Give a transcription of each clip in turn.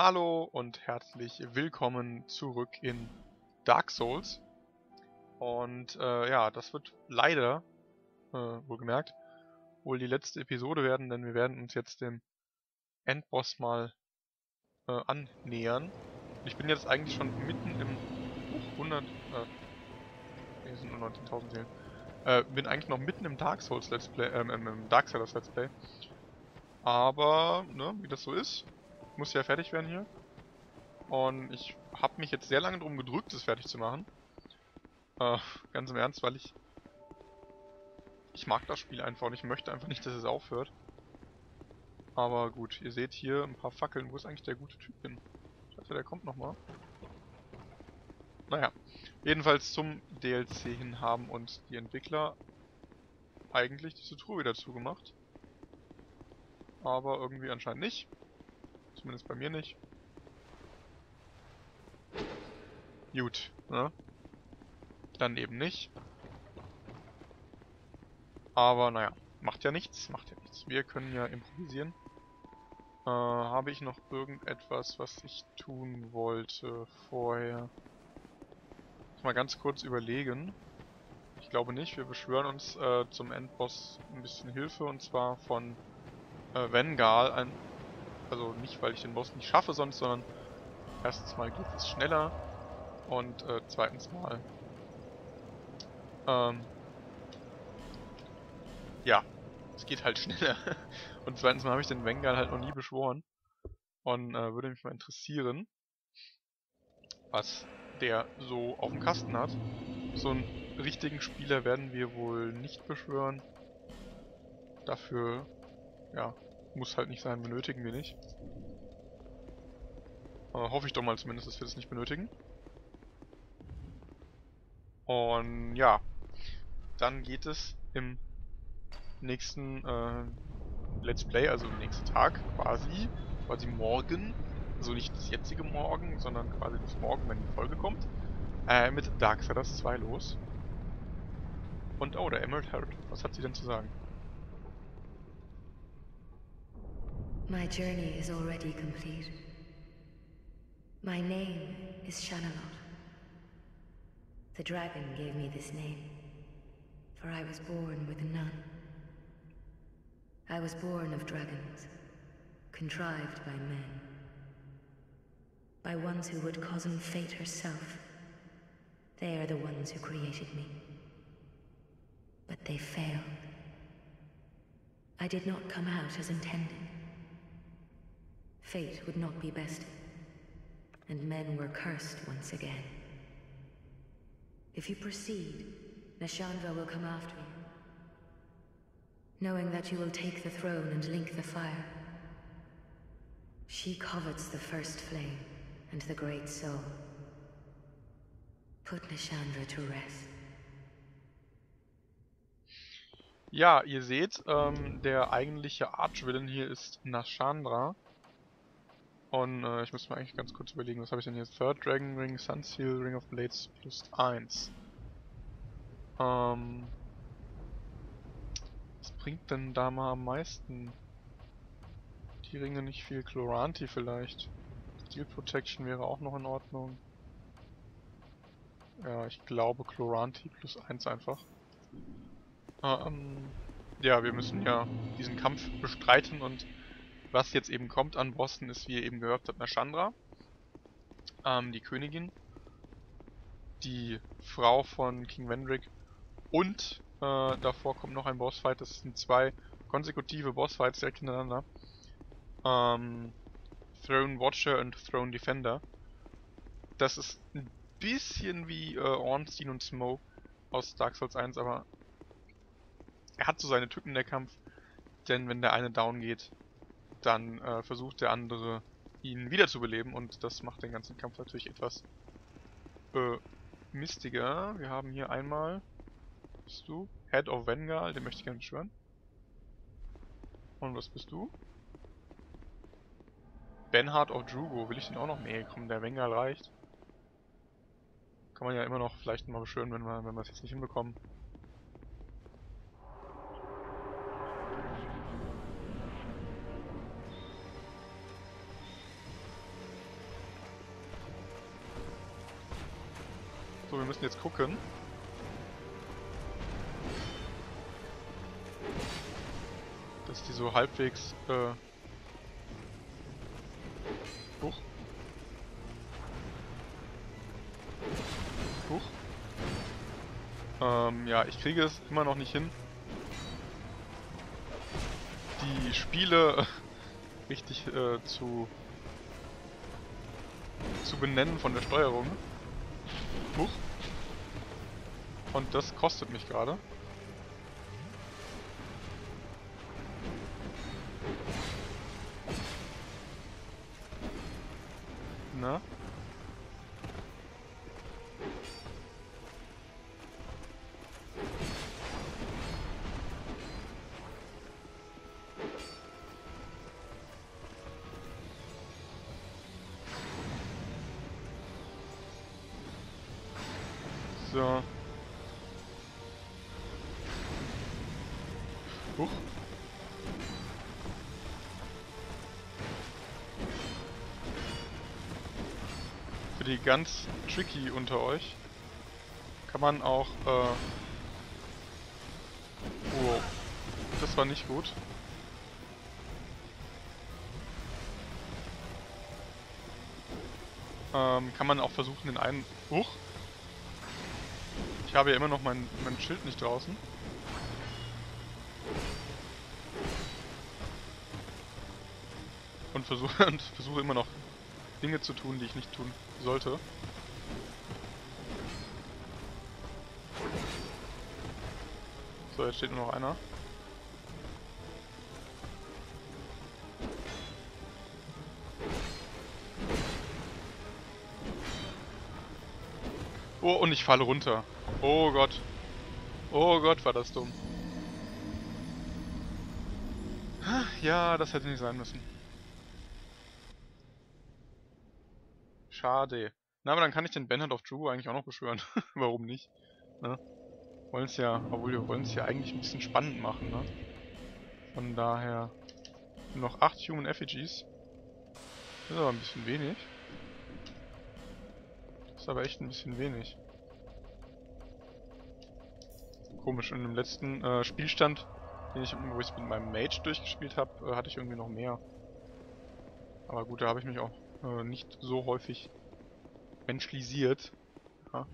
Hallo und herzlich willkommen zurück in Dark Souls. Und ja, das wird leider, wohlgemerkt, wohl die letzte Episode werden, denn wir werden uns jetzt dem Endboss mal annähern. Ich bin jetzt eigentlich schon mitten im 100, hier sind nur 19.000 Seelen. Bin eigentlich noch mitten im Dark Souls Let's Play, im Dark Souls Let's Play. Aber, ne, wie das so ist, muss ja fertig werden hier. Und ich habe mich jetzt sehr lange drum gedrückt, das fertig zu machen. Ganz im Ernst, weil ich mag das Spiel einfach und ich möchte einfach nicht, dass es aufhört. Aber gut, ihr seht hier ein paar Fackeln. Wo ist eigentlich der gute Typ hin? Ich dachte, der kommt nochmal. Naja, jedenfalls zum DLC hin haben uns die Entwickler eigentlich diese Truhe wieder zugemacht. Aber irgendwie anscheinend nicht. Zumindest bei mir nicht. Gut, ne? Dann eben nicht. Aber naja, macht ja nichts, macht ja nichts. Wir können ja improvisieren. Habe ich noch irgendetwas, was ich tun wollte vorher? Mal ganz kurz überlegen. Ich glaube nicht. Wir beschwören uns zum Endboss ein bisschen Hilfe, und zwar von Vengarl. Also nicht, weil ich den Boss nicht schaffe sonst, sondern erstens mal geht es schneller und zweitens mal ja, es geht halt schneller. Und zweitens mal habe ich den Vengarl halt noch nie beschworen und würde mich mal interessieren, was der so auf dem Kasten hat. So einen richtigen Spieler werden wir wohl nicht beschwören. Dafür, ja, muss halt nicht sein, benötigen wir nicht. Hoffe ich doch mal zumindest, dass wir das nicht benötigen. Und ja, dann geht es im nächsten Let's Play, also am nächsten Tag quasi morgen. Also nicht das jetzige Morgen, sondern quasi das Morgen, wenn die Folge kommt. Mit Dark Souls 2 los. Und oh, der Emerald Herald. Was hat sie denn zu sagen? My journey is already complete. My name is Shanalotte. The dragon gave me this name, for I was born with none. I was born of dragons, contrived by men. By ones who would cozen fate herself. They are the ones who created me. But they failed. I did not come out as intended. Fate would not be bested, and men were cursed once again. If you proceed, Nashandra will come after you. Knowing that you will take the throne and link the fire, she covets the first flame and the great soul. Put Nashandra to rest. Ja, ihr seht, der eigentliche Archvillain hier ist Nashandra. Und ich muss mir eigentlich ganz kurz überlegen, was habe ich denn hier? Third Dragon Ring, Sunseal, Ring of Blades +1. Was bringt denn da mal am meisten? Die Ringe nicht viel. Chloranti vielleicht. Steel Protection wäre auch noch in Ordnung. Ja, ich glaube Chloranti +1 einfach. Ja, wir müssen ja diesen Kampf bestreiten, und was jetzt eben kommt an Bossen ist, wie ihr eben gehört habt, Nashandra, die Königin, die Frau von King Vendrick, und davor kommt noch ein Bossfight. Das sind zwei konsekutive Bossfights direkt hintereinander. Throne Watcher und Throne Defender. Das ist ein bisschen wie Ornstein und Smough aus Dark Souls 1, aber er hat so seine Tücken, der Kampf, denn wenn der eine down geht, dann versucht der andere, ihn wiederzubeleben, und das macht den ganzen Kampf natürlich etwas mistiger. Wir haben hier einmal, bist du? Head of Vengarl, den möchte ich gerne beschwören. Und was bist du? Benhart of Jugo, will ich den auch noch? Nee, komm, der Vengarl reicht. Kann man ja immer noch vielleicht mal beschwören, wenn wir es jetzt nicht hinbekommen. So, wir müssen jetzt gucken. Dass die so halbwegs... Huch. Huch. Ja, ich kriege es immer noch nicht hin, die Spiele richtig zu benennen von der Steuerung. Huch. Und das kostet mich gerade. Na? So. Huch. Für die ganz tricky unter euch kann man auch wow. Das war nicht gut. Kann man auch versuchen, den einen... Huch. Ich habe ja immer noch mein Schild nicht draußen. Und versuche immer noch Dinge zu tun, die ich nicht tun sollte. So, jetzt steht nur noch einer. Oh, und ich falle runter. Oh Gott. Oh Gott, war das dumm. Ja, das hätte nicht sein müssen. Schade. Na, aber dann kann ich den Benhart of Jugo eigentlich auch noch beschwören. Warum nicht? Ne? Wollen's ja, obwohl wir wollen es ja eigentlich ein bisschen spannend machen, ne? Von daher... Noch 8 Human Effigies. Das ist aber ein bisschen wenig. Das ist aber echt ein bisschen wenig. Komisch, in dem letzten Spielstand, den ich, wo ich mit meinem Mage durchgespielt habe, hatte ich irgendwie noch mehr. Aber gut, da habe ich mich auch nicht so häufig menschlisiert. Ja.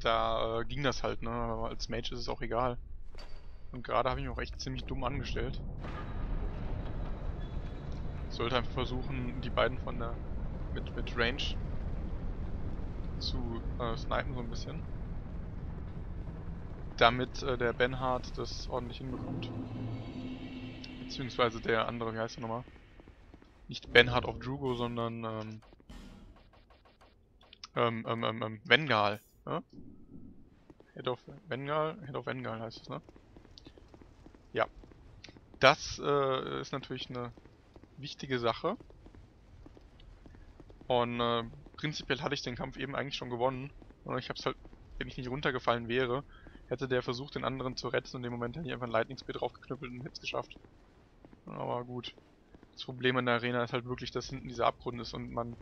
Da ging das halt, ne? Aber als Mage ist es auch egal. Und gerade habe ich mich auch echt ziemlich dumm angestellt. Ich sollte einfach versuchen, die beiden von der... mit Range zu snipen so ein bisschen, damit der Benhart das ordentlich hinbekommt, beziehungsweise der andere, wie heißt der nochmal, nicht Benhart of Jugo, sondern Vengarl, ne? Head of Vengarl heißt es, ne? Ja, das ist natürlich eine wichtige Sache. Und prinzipiell hatte ich den Kampf eben eigentlich schon gewonnen. Und ich hab's halt, wenn ich nicht runtergefallen wäre, hätte der versucht, den anderen zu retten. Und in dem Moment hätte ich einfach ein Lightning Spear draufgeknüppelt und hätte es geschafft. Aber gut. Das Problem in der Arena ist halt wirklich, dass hinten dieser Abgrund ist und man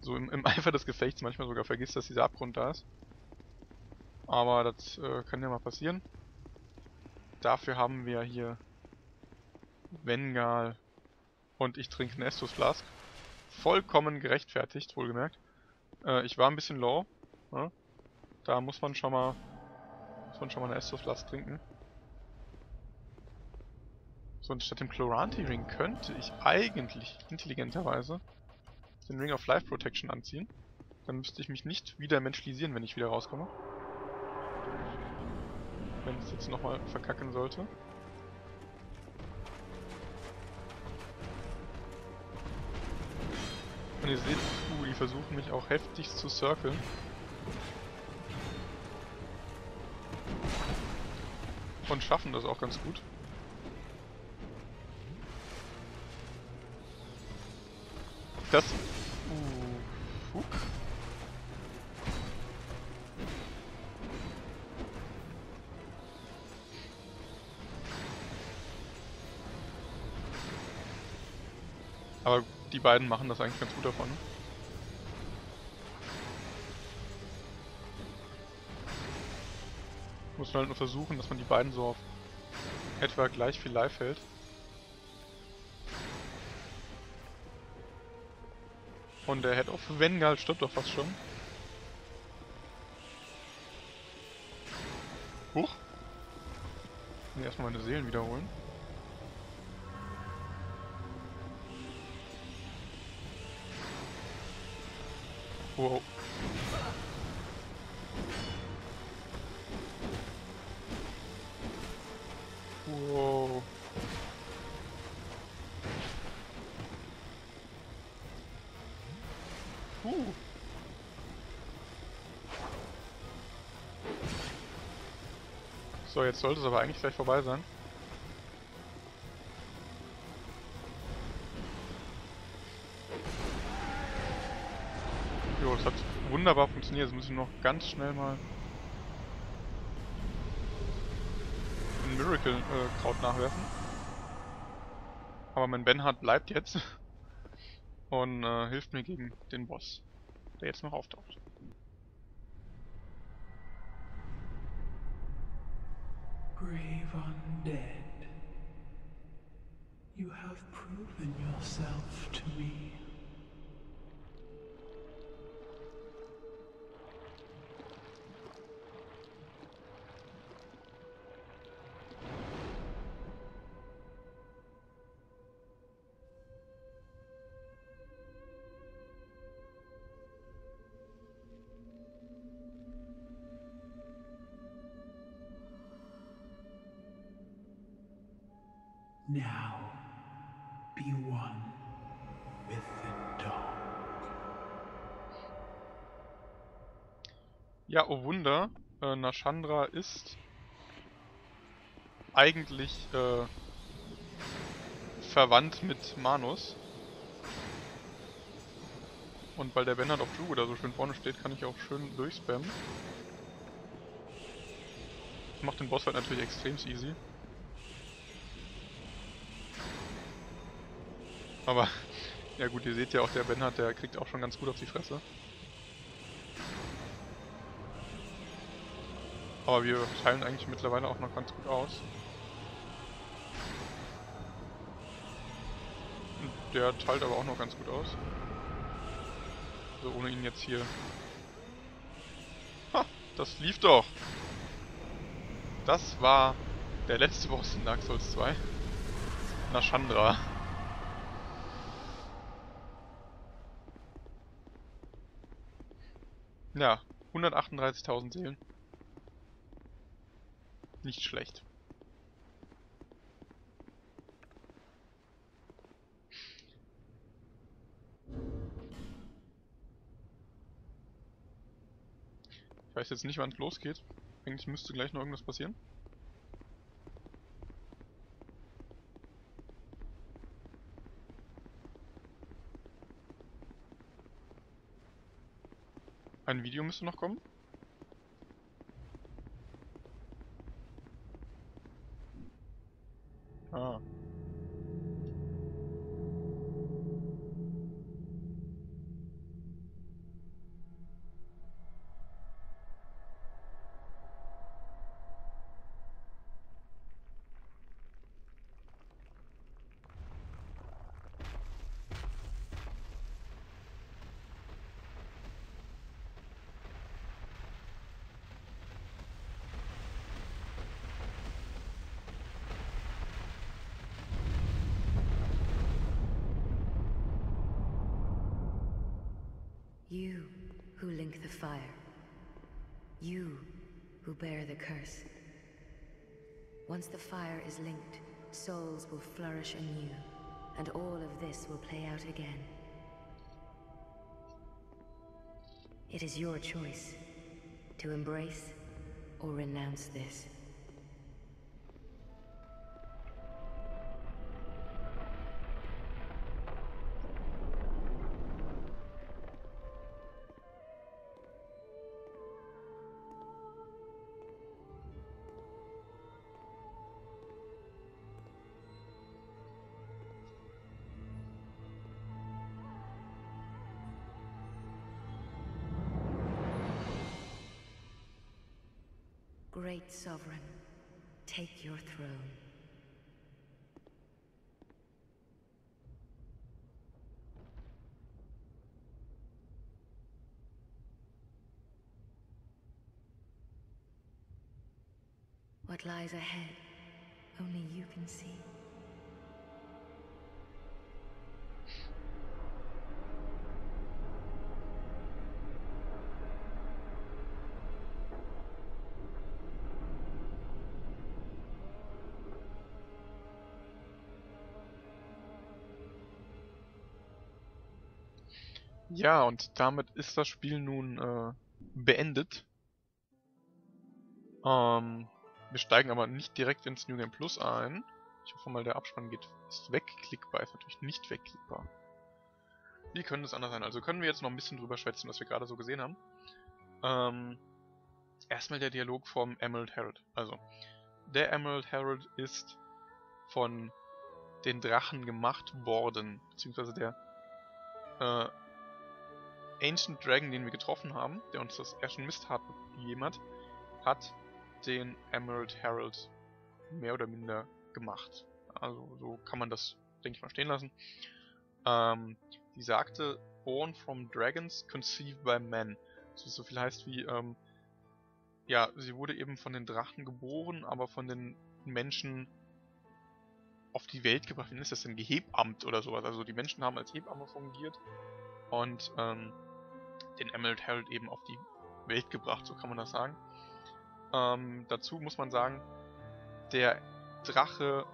so im Eifer des Gefechts manchmal sogar vergisst, dass dieser Abgrund da ist. Aber das kann ja mal passieren. Dafür haben wir hier Vengarl und ich trinke ein Estus Flask. Vollkommen gerechtfertigt, wohlgemerkt. Ich war ein bisschen low. Ne? Da muss man schon mal eine Estus Flask trinken. So, und statt dem Chloranti Ring könnte ich eigentlich intelligenterweise den Ring of Life Protection anziehen. Dann müsste ich mich nicht wieder menschlisieren, wenn ich wieder rauskomme. Wenn ich es jetzt nochmal verkacken sollte. Und ihr seht, die versuchen mich auch heftig zu circlen. Und schaffen das auch ganz gut. Das... Fuck. Aber die beiden machen das eigentlich ganz gut davon. Muss man halt nur versuchen, dass man die beiden so auf etwa gleich viel Life hält. Und der Head of Vengarl stirbt doch fast schon. Huch. Ich will erstmal meine Seelen wiederholen. Wow. Wow. So, jetzt sollte es aber eigentlich gleich vorbei sein. Jo, das hat wunderbar funktioniert. Jetzt muss ich noch ganz schnell mal ein Miracle-Kraut nachwerfen. Aber mein Benhart bleibt jetzt und hilft mir gegen den Boss, der jetzt noch auftaucht. Brave undead, you have proven yourself to me. Now, be one with the dark. Ja, oh Wunder, Nashandra ist eigentlich verwandt mit Manus. Und weil der Benhart of Jugo da so schön vorne steht, kann ich auch schön durchspammen. Das macht den Boss halt natürlich extrem easy. Aber, ja gut, ihr seht ja auch, der Benhart, der kriegt auch schon ganz gut auf die Fresse. Aber wir teilen eigentlich mittlerweile auch noch ganz gut aus. Und der teilt aber auch noch ganz gut aus. Also ohne ihn jetzt hier... Ha! Das lief doch! Das war der letzte Boss in Dark Souls 2. Nashandra. Ja, 138.000 Seelen. Nicht schlecht. Ich weiß jetzt nicht, wann es losgeht. Eigentlich müsste gleich noch irgendwas passieren. Ein Video müsste noch kommen. Ah. You who link the fire, you who bear the curse. Once the fire is linked, souls will flourish anew, and all of this will play out again. It is your choice to embrace or renounce this. Great Sovereign, take your throne. What lies ahead, only you can see. Ja, und damit ist das Spiel nun beendet. Wir steigen aber nicht direkt ins New Game Plus ein. Ich hoffe mal, der Abspann ist wegklickbar, ist natürlich nicht wegklickbar. Wie könnte es anders sein? Also können wir jetzt noch ein bisschen drüber schwätzen, was wir gerade so gesehen haben. Erstmal der Dialog vom Emerald Herald. Also, der Emerald Herald ist von den Drachen gemacht worden, beziehungsweise der Ancient Dragon, den wir getroffen haben, der uns das Eschenmistharp gegeben hat, hat den Emerald Herald mehr oder minder gemacht. Also so kann man das, denke ich mal, stehen lassen. Die sagte, born from dragons, conceived by men. Das so viel heißt wie, ja, sie wurde eben von den Drachen geboren, aber von den Menschen auf die Welt gebracht. Wie ist das denn? Gehebamt oder sowas. Also die Menschen haben als Hebamme fungiert und den Emerald Herald eben auf die Welt gebracht, so kann man das sagen. Dazu muss man sagen, der Drache,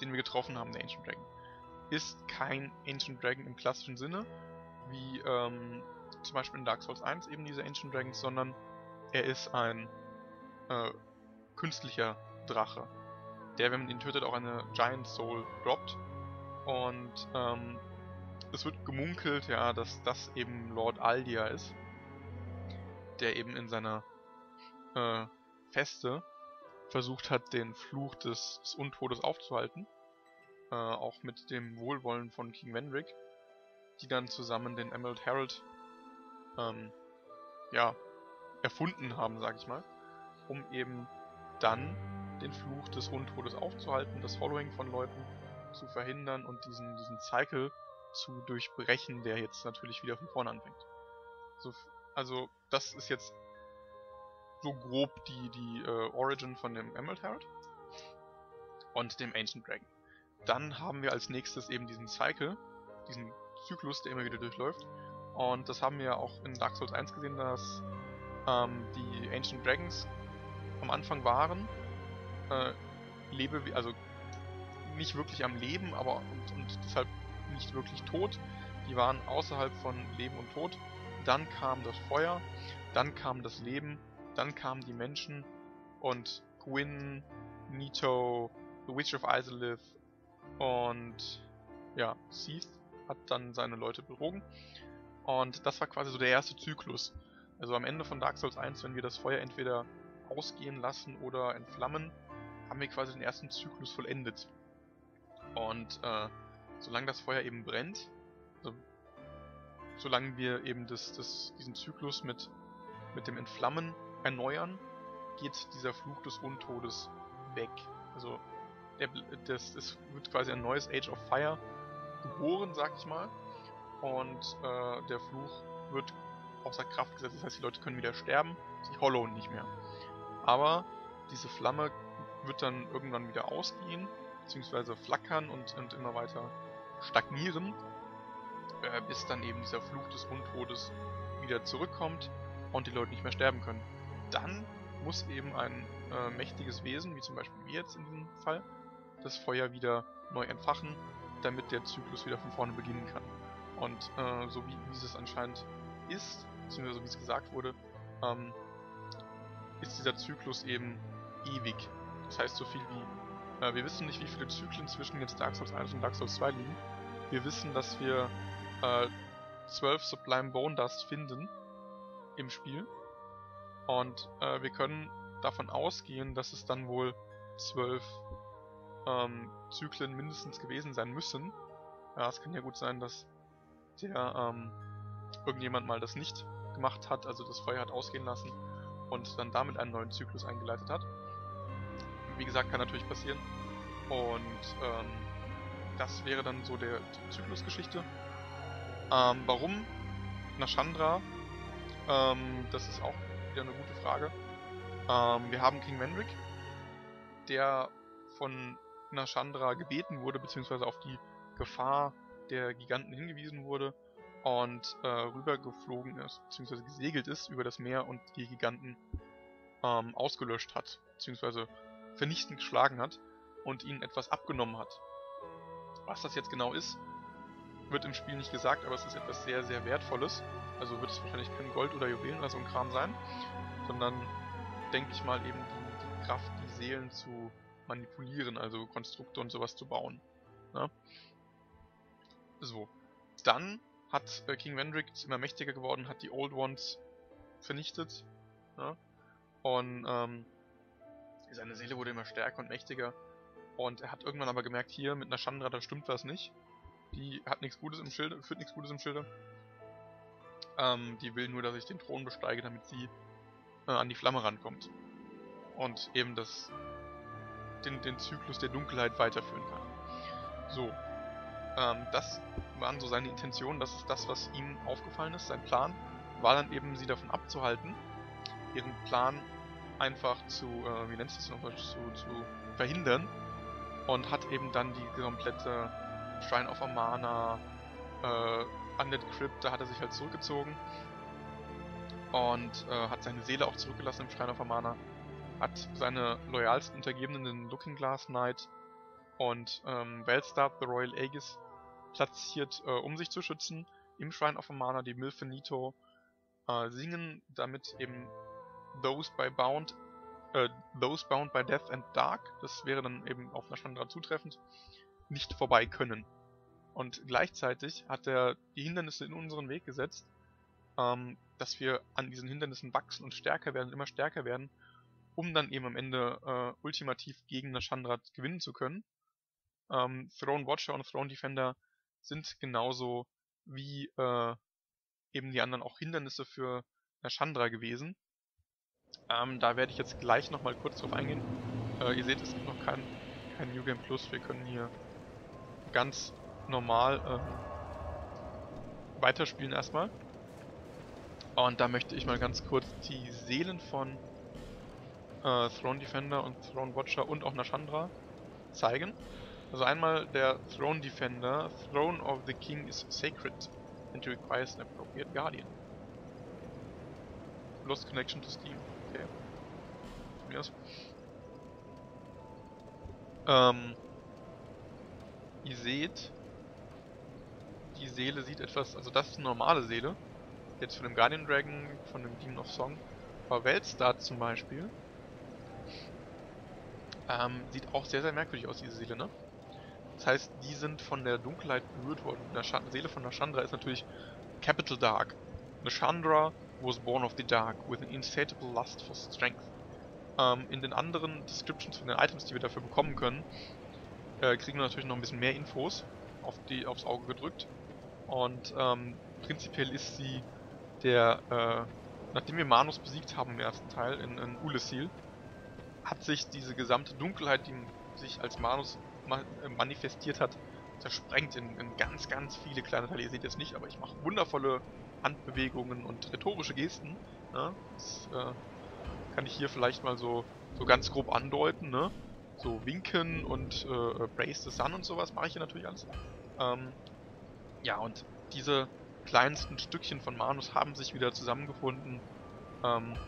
den wir getroffen haben, der Ancient Dragon, ist kein Ancient Dragon im klassischen Sinne, wie zum Beispiel in Dark Souls 1 eben diese Ancient Dragons, sondern er ist ein künstlicher Drache, der, wenn man ihn tötet, auch eine Giant Soul droppt. Und es wird gemunkelt, ja, dass das eben Lord Aldia ist, der eben in seiner Feste versucht hat, den Fluch des Untodes aufzuhalten, auch mit dem Wohlwollen von King Vendrick, die dann zusammen den Emerald Herald ja, erfunden haben, sag ich mal, um eben dann den Fluch des Untodes aufzuhalten, das Following von Leuten zu verhindern und diesen Cycle zu durchbrechen, der jetzt natürlich wieder von vorne anfängt. So, also das ist jetzt so grob die Origin von dem Emerald Herald und dem Ancient Dragon. Dann haben wir als nächstes eben diesen Cycle, diesen Zyklus, der immer wieder durchläuft. Und das haben wir ja auch in Dark Souls 1 gesehen, dass die Ancient Dragons am Anfang waren, also nicht wirklich am Leben, aber und deshalb nicht wirklich tot. Die waren außerhalb von Leben und Tod. Dann kam das Feuer, dann kam das Leben. Dann kamen die Menschen und Gwyn, Nito, The Witch of Izalith und ja, Seath hat dann seine Leute betrogen. Und das war quasi so der erste Zyklus. Also am Ende von Dark Souls 1, wenn wir das Feuer entweder ausgehen lassen oder entflammen, haben wir quasi den ersten Zyklus vollendet. Und solange das Feuer eben brennt, also, solange wir eben diesen Zyklus mit dem Entflammen erneuern, geht dieser Fluch des Untodes weg. Also, es wird quasi ein neues Age of Fire geboren, sag ich mal. Und der Fluch wird außer Kraft gesetzt. Das heißt, die Leute können wieder sterben, sie hollowen nicht mehr. Aber diese Flamme wird dann irgendwann wieder ausgehen, beziehungsweise flackern und immer weiter stagnieren, bis dann eben dieser Fluch des Untodes wieder zurückkommt und die Leute nicht mehr sterben können. Dann muss eben ein mächtiges Wesen, wie zum Beispiel wir jetzt in diesem Fall, das Feuer wieder neu entfachen, damit der Zyklus wieder von vorne beginnen kann. Und so wie es anscheinend ist, beziehungsweise so wie es gesagt wurde, ist dieser Zyklus eben ewig. Das heißt so viel wie, wir wissen nicht, wie viele Zyklen zwischen jetzt Dark Souls 1 und Dark Souls 2 liegen. Wir wissen, dass wir 12 Sublime Bone Dust finden im Spiel. Und wir können davon ausgehen, dass es dann wohl 12 Zyklen mindestens gewesen sein müssen. Ja, es kann ja gut sein, dass irgendjemand mal das nicht gemacht hat, also das Feuer hat ausgehen lassen und dann damit einen neuen Zyklus eingeleitet hat. Wie gesagt, kann natürlich passieren. Und das wäre dann so die Zyklusgeschichte. Warum Nashandra? Das ist auch wieder eine gute Frage. Wir haben King Vendrick, der von Nashandra gebeten wurde, beziehungsweise auf die Gefahr der Giganten hingewiesen wurde und rübergeflogen ist, beziehungsweise gesegelt ist über das Meer und die Giganten ausgelöscht hat, beziehungsweise vernichtend geschlagen hat und ihnen etwas abgenommen hat. Was das jetzt genau ist, wird im Spiel nicht gesagt, aber es ist etwas sehr, sehr Wertvolles. Also wird es wahrscheinlich kein Gold oder Juwelen oder so ein Kram sein, sondern, denke ich mal, eben die Kraft, die Seelen zu manipulieren, also Konstrukte und sowas zu bauen. Ne? So. Dann hat King Vendrick, ist immer mächtiger geworden, hat die Old Ones vernichtet. Ne? Und seine Seele wurde immer stärker und mächtiger. Und er hat irgendwann aber gemerkt, hier mit Nashandra, da stimmt was nicht. Die hat nichts Gutes im Schilde, führt nichts Gutes im Schilde. Die will nur, dass ich den Thron besteige, damit sie an die Flamme rankommt. Und eben den Zyklus der Dunkelheit weiterführen kann. So. Das waren so seine Intentionen. Das ist das, was ihm aufgefallen ist. Sein Plan war dann eben, sie davon abzuhalten, ihren Plan einfach zu, wie nennt sich das nochmal, zu verhindern. Und hat eben dann die komplette Shrine of Amana, Undead Crypt, da hat er sich halt zurückgezogen und hat seine Seele auch zurückgelassen im Shrine of Amana, hat seine loyalsten Untergebenen, den Looking Glass Knight und Velstadt the Royal Aegis, platziert, um sich zu schützen, im Shrine of Amana, die Milfanito singen, damit eben those bound by death and dark, das wäre dann eben auf Nashandra zutreffend, nicht vorbei können. Und gleichzeitig hat er die Hindernisse in unseren Weg gesetzt, dass wir an diesen Hindernissen wachsen und stärker werden, immer stärker werden, um dann eben am Ende ultimativ gegen Nashandra gewinnen zu können. Throne Watcher und Throne Defender sind genauso wie eben die anderen auch Hindernisse für Nashandra gewesen. Da werde ich jetzt gleich nochmal kurz drauf eingehen. Ihr seht, es gibt noch kein New Game Plus, wir können hier ganz normal weiterspielen erstmal. Und da möchte ich mal ganz kurz die Seelen von Throne Defender und Throne Watcher und auch Nashandra zeigen. Also einmal der Throne Defender. Throne of the King is sacred and requires an appropriate guardian. Lost connection to Steam. Okay. Yes. Ihr seht, die Seele sieht etwas, also das ist eine normale Seele, jetzt von dem Guardian Dragon, von dem Demon of Song, aber Velstadt zum Beispiel, sieht auch sehr, sehr merkwürdig aus, diese Seele, ne? Das heißt, die sind von der Dunkelheit berührt worden. Die Seele von Nashandra ist natürlich Capital Dark. Nashandra was born of the dark, with an insatiable lust for strength. In den anderen Descriptions von den Items, die wir dafür bekommen können, kriegen wir natürlich noch ein bisschen mehr Infos aufs Auge gedrückt. Und prinzipiell ist sie der, nachdem wir Manus besiegt haben im ersten Teil in Ulesil, hat sich diese gesamte Dunkelheit, die sich als Manus manifestiert hat, zersprengt in ganz, ganz viele kleine Teile. Ihr seht es nicht, aber ich mache wundervolle Handbewegungen und rhetorische Gesten. Ne? Das kann ich hier vielleicht mal so ganz grob andeuten, ne? So winken und brace the sun und sowas mache ich hier natürlich alles. Ja, und diese kleinsten Stückchen von Manus haben sich wieder zusammengefunden, haben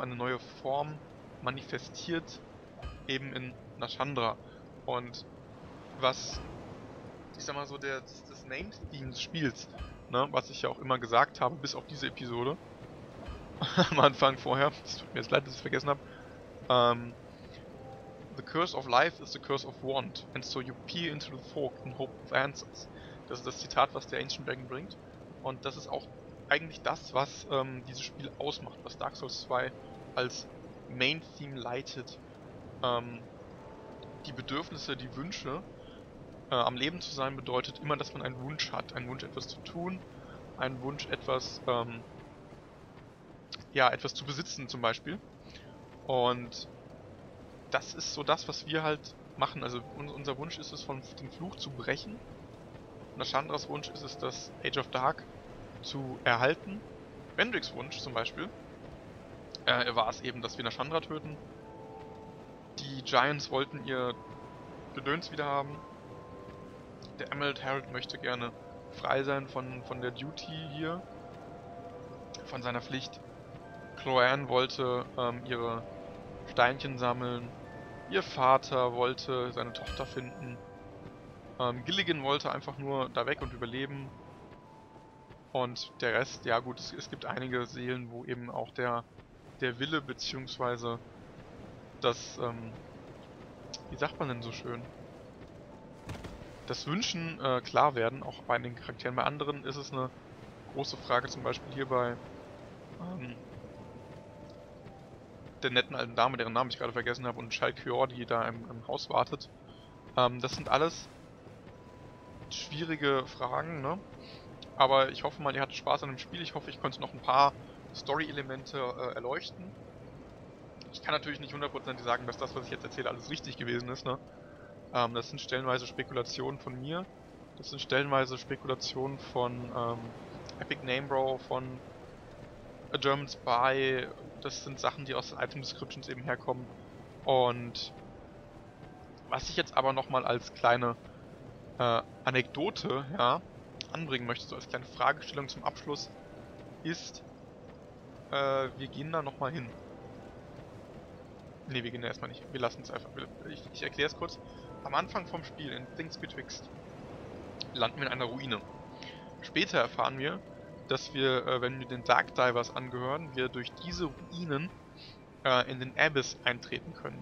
eine neue Form manifestiert, eben in Nashandra. Und was, ich sag mal so, das Name-Theme des Spiels, ne, was ich ja auch immer gesagt habe, bis auf diese Episode, am Anfang vorher, es tut mir jetzt leid, dass ich es vergessen habe, The curse of life is the curse of want, and so you peer into the fog in hope of answers. Das ist das Zitat, was der Ancient Dragon bringt. Und das ist auch eigentlich das, was dieses Spiel ausmacht, was Dark Souls 2 als Main Theme leitet. Die Bedürfnisse, die Wünsche. Am Leben zu sein bedeutet immer, dass man einen Wunsch hat. Einen Wunsch, etwas zu tun. Einen Wunsch, etwas ja, etwas zu besitzen zum Beispiel. Und das ist so das, was wir halt machen. Also unser Wunsch ist es, den Fluch zu brechen. Nashandras Wunsch ist es, das Age of Dark zu erhalten. Vendricks Wunsch zum Beispiel war es eben, dass wir Nashandra töten. Die Giants wollten ihr Gedöns wieder haben. Der Emerald Herald möchte gerne frei sein von der Duty hier, von seiner Pflicht. Cloanne wollte ihre Steinchen sammeln. Ihr Vater wollte seine Tochter finden. Gilligan wollte einfach nur da weg und überleben. Und der Rest, ja gut, es gibt einige Seelen, wo eben auch der Wille bzw. das, wie sagt man denn so schön? Das Wünschen klar werden, auch bei den Charakteren. Bei anderen ist es eine große Frage, zum Beispiel hier bei der netten alten Dame, deren Namen ich gerade vergessen habe, und Chalkior, die da im Haus wartet. Das sind alles schwierige Fragen, ne? Aber ich hoffe mal, ihr hattet Spaß an dem Spiel. Ich hoffe, ich konnte noch ein paar Story-Elemente erleuchten. Ich kann natürlich nicht hundertprozentig sagen, dass das, was ich jetzt erzähle, alles richtig gewesen ist, ne? Das sind stellenweise Spekulationen von mir. Das sind stellenweise Spekulationen von EpicNameBro, von A German Spy. Das sind Sachen, die aus den Item Descriptions eben herkommen. Und was ich jetzt aber nochmal als kleine Anekdote, ja, anbringen möchte, so als kleine Fragestellung zum Abschluss, ist, wir gehen da nochmal hin. Ne, wir gehen da erstmal nicht. Wir lassen es einfach. Ich erkläre es kurz. Am Anfang vom Spiel, in Things Betwixt, landen wir in einer Ruine. Später erfahren wir, dass wir, wenn wir den Dark Divers angehören, wir durch diese Ruinen in den Abyss eintreten können.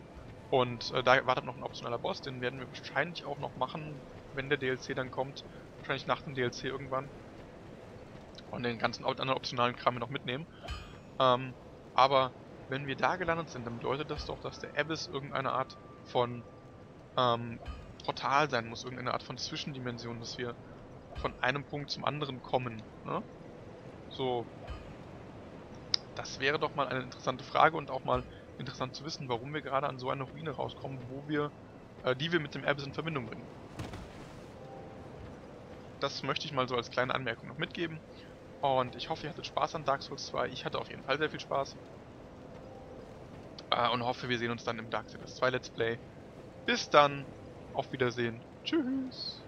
Und da wartet noch ein optionaler Boss, den werden wir wahrscheinlich auch noch machen, wenn der DLC dann kommt. Wahrscheinlich nach dem DLC irgendwann. Und den ganzen anderen optionalen Kram noch mitnehmen. Aber wenn wir da gelandet sind, dann bedeutet das doch, dass der Abyss irgendeine Art von Portal sein muss, irgendeine Art von Zwischendimension, dass wir von einem Punkt zum anderen kommen, ne? So, das wäre doch mal eine interessante Frage und auch mal interessant zu wissen, warum wir gerade an so eine Ruine rauskommen, die wir mit dem Abyss in Verbindung bringen. Das möchte ich mal so als kleine Anmerkung noch mitgeben. Und ich hoffe, ihr hattet Spaß an Dark Souls 2. Ich hatte auf jeden Fall sehr viel Spaß. Und hoffe, wir sehen uns dann im Dark Souls 2 Let's Play. Bis dann, auf Wiedersehen. Tschüss.